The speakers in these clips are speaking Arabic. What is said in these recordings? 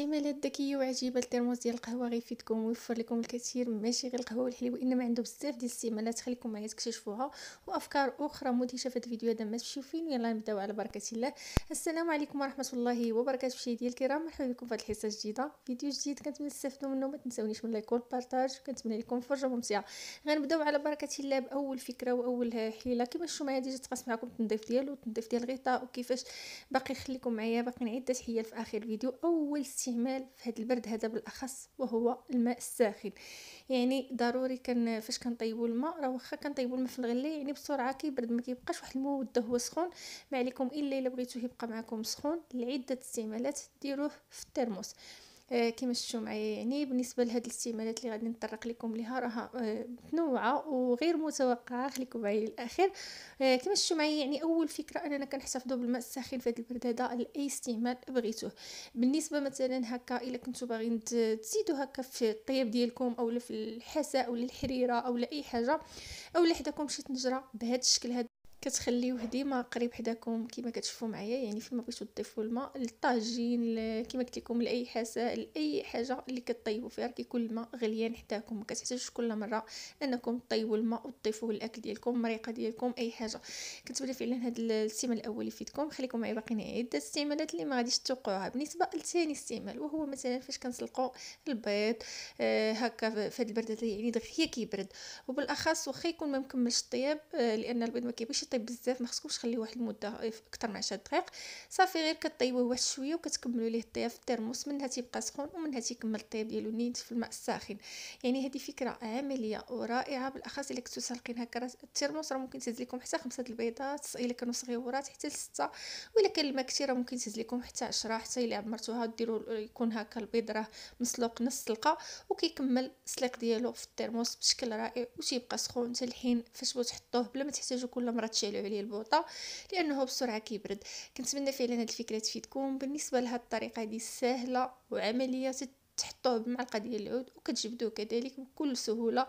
الاستعمالات الذكيه وعجيبه للترموس ديال القهوه غيفيدكم ويوفر لكم الكثير، ماشي غير القهوه والحليب وانما عنده بزاف ديال الاستعمالات، خليكم معايا تكتشفوها وافكار اخرى مدهشه في هذا الفيديو هذا. ما تمشيو فين، يلا نبداو على بركه الله. السلام عليكم ورحمه الله وبركاته ديال الكرام، مرحبا بكم في هذه الحصه الجديده، فيديو جديد كنتمنى تستافدوا منه. ما تنساونيش من لايك والبارطاج، كنتمنى لكم فرجه ممتعه. غنبداو على بركه الله باول فكره واول حيله. كما شفتوا معايا ديجا تقاسم معكم التنظيف ديالو والتنظيف ديال الغطاء وكيفاش باقي، خليكم معايا باقي عده حيل في اخر الفيديو. اول استعمال في هذا البرد هذا بالاخص وهو الماء الساخن، يعني ضروري فاش كنطيبوا الماء، راه واخا كنطيبوا الماء في الغلايه يعني بسرعه كيبرد، ما كيبقاش واحد المده هو سخون. ما عليكم الا بغيتوه يبقى معكم سخون. لعده استعمالات ديروه في الترموس. كما شفتوا معايا، يعني بالنسبه لهاد الاستعمالات اللي غادي نطرق لكم ليها راها متنوعه وغير متوقعه، خليكم معايا للاخر. كما شفتوا معايا، يعني اول فكره اننا كنحتفظوا بالماء الساخن في هاد البرد هذا لاي استعمال بغيتوه. بالنسبه مثلا هكا الا كنتوا باغيين تزيدوا هكا في الطياب ديالكم اولا في الحساء اولا الحريره اولا اي حاجه، اولا حداكم شي طنجره بهذا الشكل هذا، كتخليوه ديما قريب حداكم كما كتشوفوا معايا. يعني فيما بغيتو تضيفوا الماء للطاجين كما قلت لكم لاي حساء لاي حاجه اللي كطيبوا فيها، كيكون الماء غليان حداكم، ما كتحتاجوش كل مره انكم تطيبوا الماء وتضيفوه للاكل ديالكم، المريقه ديالكم، اي حاجه. كتبدا فعلا هذا الاستعمال الاول يفيدكم. خليكم معايا باقيين عده استعمالات اللي ما غاديش توقعوها. بالنسبه لثاني استعمال وهو مثلا فاش كنسلقوا البيض هكا في هذا البرد، يعني دغيا كيبرد، وبالاخص واخا يكون ما مكملش الطياب لان البيض ما كيبغيش طيب بزاف، ما خصكمش تخليوه واحد المده اكثر من 10 دقائق، صافي غير كطيبوه واحد شويه وكتكملوا ليه الطياب في الترموس، منها تيبقى سخون ومنها تيكمل الطياب ديالو نيت في الماء الساخن. يعني هذه فكره عمليه ورائعه، بالاخص الا كنتو سالقين هكا الترموس راه ممكن تهز لكم حتى 5 البيضات الا كانوا صغيورات، حتى 6، ولا كان الماء كثير ممكن تهز لكم حتى 10، حتى الا عمرتوها ديروا يكون هكا البيض راه مسلوق نص سلقه وكيكمل السليق ديالو في الترموس بشكل رائع وتيبقى سخون حتى الحين فاش بغيتو تحطوه، بلا ما تحتاجوا كل مرة تشعلوا عليه البوطه لانه بسرعه كيبرد. كنتمنى فعلا هاد الفكره تفيدكم. بالنسبه لهاد الطريقه هادي سهله وعمليه، تحطوه بمعلقه ديال العود وكتجبدوه كذلك بكل سهوله.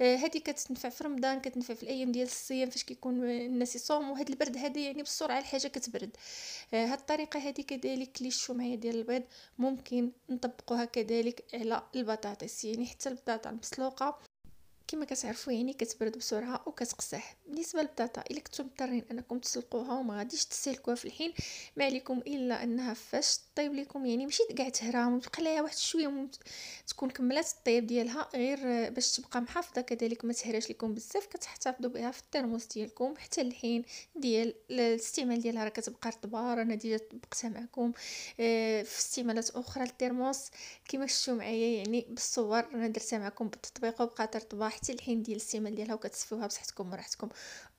هذه كتنفع في رمضان، كتنفع في الايام ديال الصيام فاش كيكون الناس يصوموا، هاد البرد هذا يعني بسرعه الحاجه كتبرد. هاد الطريقه هذه كذلك لي شفتوا معايا ديال البيض ممكن نطبقوها كذلك على البطاطس، يعني حتى البطاطا المسلوقه كما كتعرفوا يعني كتبرد بسرعه وكتقصح. بالنسبه للبطاطا الا كنتم مضطرين انكم تسلقوها وما غاديش تسلكوها في الحين، ما عليكم الا انها فاش طيب لكم، يعني ماشي كاع تهرام، بقى لها واحد شويه تكون كملات الطيب ديالها، غير باش تبقى محافظه كذلك ما تهراش لكم بزاف، كتحتفظوا بها في الترموس ديالكم حتى الحين ديال الاستعمال ديالها، راه كتبقى رطبه. راه ديجا طبقتها معكم في استعمالات اخرى للترموس كما شفتوا معايا، يعني بالصور انا درتها معكم بالتطبيق وبقات رطبه حتى الحين ديال الاستعمال ديالها، وكتصفيوها بصحتكم وراحتكم.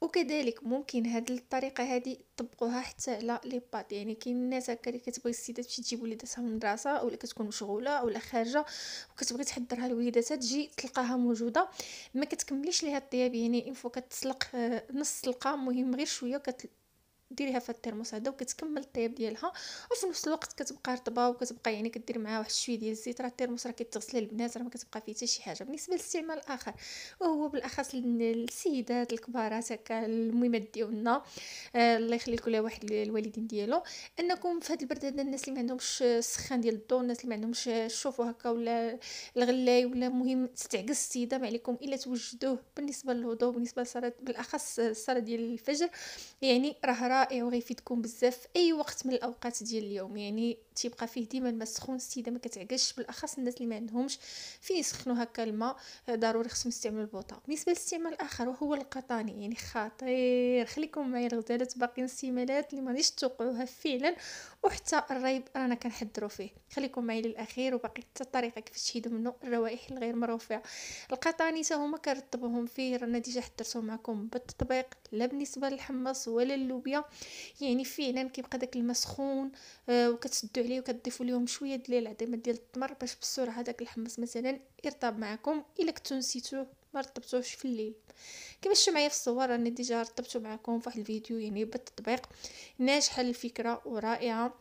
وكذلك ممكن هاد الطريقه هذه طبقوها حتى على لي باط، يعني كاين الناس هكا اللي كتبغي السيدات تمشي تجيب وليداتها من المدرسه اولا كتكون مشغوله ولا خارجه وكتبغي تحضرها لوليداتها، تجي تلقاها موجوده ما كتكمليش ليها الطياب، يعني ان فوا كتسلق نص سلقه مهم غير شويه ديريها في الترموس هذا وكتكمل الطياب ديالها، وفي نفس الوقت كتبقى رطبه وكتبقى يعني كدير معها واحد شويه ديال الزيت. راه الترموس راه كيتغسل البنات، راه ما كتبقى فيه حتى شي حاجه. بالنسبه للاستعمال الاخر وهو بالاخص للسيدات الكبارات هكا الميمات ديالنا، الله يخلي لكم واحد الوالدين ديالو، انكم في هذا البرد هذا الناس اللي ما عندهمش السخان ديال الضو، الناس اللي ما عندهمش الشوفو هكا ولا الغلاي ولا مهم تستعكس السيده، ما عليكم الا توجدوه بالنسبه للهضوء، بالنسبه للصلاه بالاخص الصلاه ديال الفجر، يعني راه رائع وغيفيدكم بزاف في اي وقت من الاوقات ديال اليوم. يعني تيبقى فيه ديما الماء سخون، السيده ما كتعكش، بالاخص الناس اللي ما عندهمش فين يسخنوا هكا الماء ضروري خصهم يستعملوا البوطه. بالنسبه للاستعمال الاخر وهو القطاني، يعني خطير. خليكم معايا الغزالات باقي الاستعمالات اللي ما غاديش توقعوها فعلا، وحتى الريب رانا كنحضروا فيه، خليكم معايا للاخير وباقي حتى الطريقه كيفاش تشيدوا منه الروائح الغير مرفوعه. القطاني حتى هما كنرطبوهم فيه، رانا ديجا حضرتهم معكم بالتطبيق، لا بالنسبه للحمص ولا اللوبيا، يعني فعلا كيبقى داك الماء سخون وكتسدوا عليه وكتضيفوا ليهم شويه ديال العظيمه ديال التمر باش بسرعه داك الحمص مثلا يرطب معكم الا كنتو نسيتوه ما رطبتوش في الليل. كما شفتوا معايا في الصور انا ديجا رطبته معكم في واحد الفيديو يعني بالتطبيق. ناجحه الفكره ورائعه،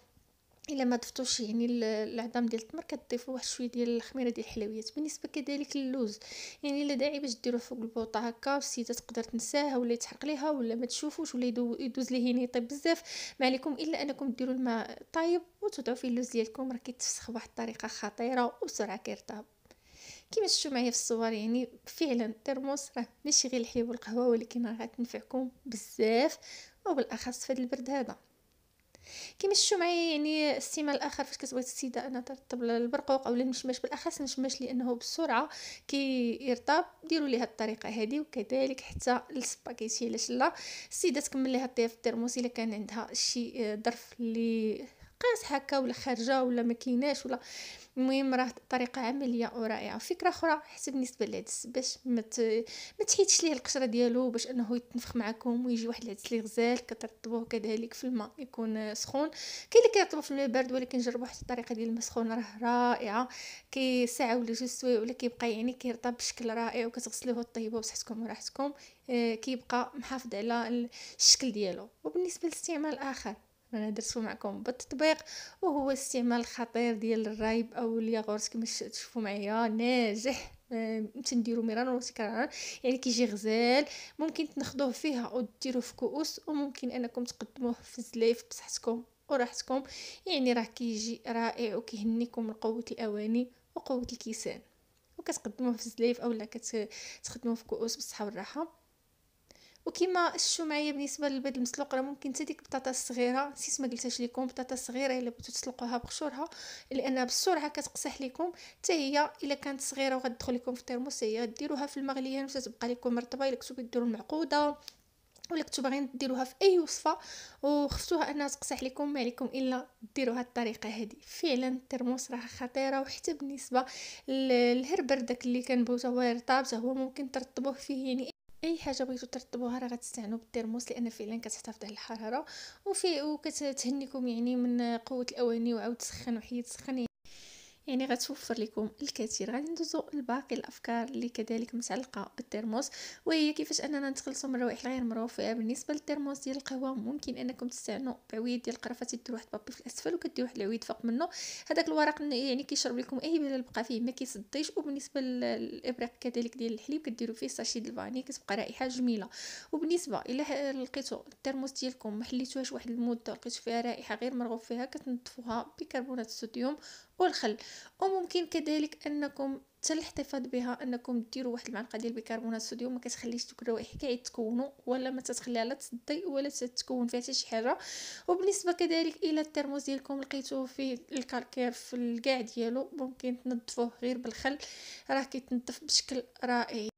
الا ما ضفتوش يعني العظام ديال التمر كتضيفوا واحد شويه ديال الخميره ديال الحلويات. بالنسبه كذلك للوز يعني لا داعي باش ديروه فوق البوطه هكا، والسيده تقدر تنساها ولا يتحرق ليها ولا ما تشوفوش ولا يدوز ليه هنا يطيب بزاف. ما عليكم الا انكم ديروا الماء طايب وتوضعوا فيه اللوز ديالكم، راه كيتفسخ بواحد الطريقه خطيره وبسرعه كيرطاب. كما شفتوا معايا في الصور يعني فعلا الترموس راه ماشي غير الحليب والقهوه، ولكن راه غتنفعكم بزاف وبالاخص في هذا البرد هذا. كما شفتوا معايا يعني السيمه الاخر فاش كتبغي السيده انها ترطب البرقوق او المشماش، بالاخص المشماش لانه بسرعه كيرطب، ديروا ليه الطريقه هذه. وكذلك حتى السباكيتي علاش لا، السيده تكمل ليها الطياب في الترموس الا كان عندها شي ظرف اللي قاصحه هكا ولا خارجه ولا ما كايناش ولا، المهم راه طريقه عمليه ورائعه. فكره اخرى حتى بالنسبه للعدس باش ما تحيدش ليه القشره ديالو باش انه يتنفخ معكم ويجي واحد العدس لي غزال، كترطبوه كذلك في الماء يكون سخون. كاين اللي كيرطبو في الماء بارد، ولكن جربوا حتى الطريقه ديال الماء سخون راه رائعه، كساعه ولا جوج سوايع ولا كيبقى يعني كيرطب بشكل رائع، وكتغسلوه وطيبوه بصحتكم وراحتكم، كيبقى محافظ على الشكل ديالو. وبالنسبه للاستعمال الاخر انا درتو معكم بالتطبيق، وهو استعمال خطير ديال الرايب او الياغورت كما تشوفوا معايا، ناجح تنديروا مرارا وتكرارا يعني كيجي غزال. ممكن تنخدوه فيها وديروه في كؤوس، وممكن انكم تقدموه في زلايف بصحتكم وراحتكم، يعني راه كيجي رائع وكيهنيكم من قوه الاواني وقوه الكيسان، وكتقدموه في زلايف اولا كتخدموه في كؤوس بالصحه والراحه. وكما شفتوا معايا بالنسبه للبيض المسلوق راه ممكن حتى ديك البطاطا الصغيره، نسيت ما قلتهاش لكم، البطاطا الصغيره الا بغيتو تسلقوها بقشورها لانها بسرعه كتقصح لكم، حتى هي الا كانت صغيره وغتدخل لكم في الترموس هي ديروها في المغليان وتتبقى لكم مرطبه. الا كنتو كديروا المعقوده ولا كنتو باغيين ديروها في اي وصفه وخفتوها انها تقصح لكم، ما عليكم الا ديروا هاد الطريقه هذه. فعلا الترموس راه خطيره، وحتى بالنسبه للهربر داك اللي كنبغيو هو يرطب، هو ممكن ترطبوه فيه يعني اي حاجه بغيتو ترطبوها راه غتستعنوا بالترموس لان فعلا كتحتفظ على الحراره وكتهنيكم يعني من قوه الاواني، وعاود تسخن وحيد تسخن يعني غتوفر لكم الكثير. غادي ندوزو لباقي الافكار اللي كذلك متعلقه بالترموس، وهي كيفاش اننا نتخلصوا من الروائح غير مرفوعه. بالنسبه للترموس ديال القهوه ممكن انكم تستعنوا بعويد ديال القرفه، تديروا واحد بابي في الاسفل وكديروا واحد العويد فوق منه، هذاك الورق يعني كيشرب لكم اي بلا البقى فيه ما كيصديش. وبالنسبه للابريق كذلك ديال الحليب كديروا فيه ساشي ديال الفاني، كتبقى رائحه جميله. وبالنسبه الا لقيتوا الترموس ديالكم ما حليتوهاش واحد المده لقيتوا فيها رائحه غير مرغوب فيها، كتنظفوها بكربونات الصوديوم والخل. وممكن كذلك انكم حتى الاحتفاظ بها انكم ديروا واحد المعلقه ديال بيكربونات الصوديوم، ما كتخليش دوك الروائح كاع يتكونوا ولا ما تتخليها لا تصدي ولا تتكون فيها حتى شي حاجه. وبالنسبه كذلك الى الترموس ديالكم لقيتوه فيه الكالكير في الكاع ديالو، ممكن تنظفوه غير بالخل، راه كيتنظف بشكل رائع.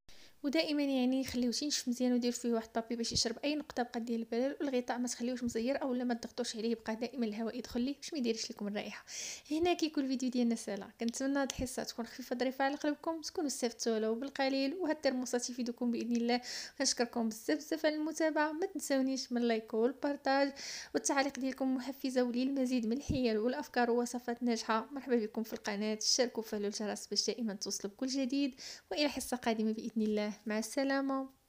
ودائما يعني خليوه تنشف مزيان، ودير فيه واحد الطابي باش يشرب اي نقطه بقى ديال البلال، والغطاء ما تخليوش مزير اولا ما تضغطوش عليه، يبقى دائما الهواء يدخل ليه باش ما يديرش لكم الرائحه. هنا كيكون الفيديو ديالنا سالا، كنتمنى هاد الحصه تكون خفيفه ظريفه على قلبكم، تكونوا استفدتوا لو بالقليل، وهاد الترموسات يفيدوكم باذن الله. كنشكركم بزاف بزاف على المتابعه، ما تنساونيش من اللايك والبارطاج، والتعاليق ديالكم محفزه، وللمزيد من الحيل والافكار ووصفات ناجحه مرحبا بكم في القناه، شاركوا وفعلوا الجرس باش دائما توصلوا بكل جديد. والى حصه قادمه باذن الله، مع السلامة.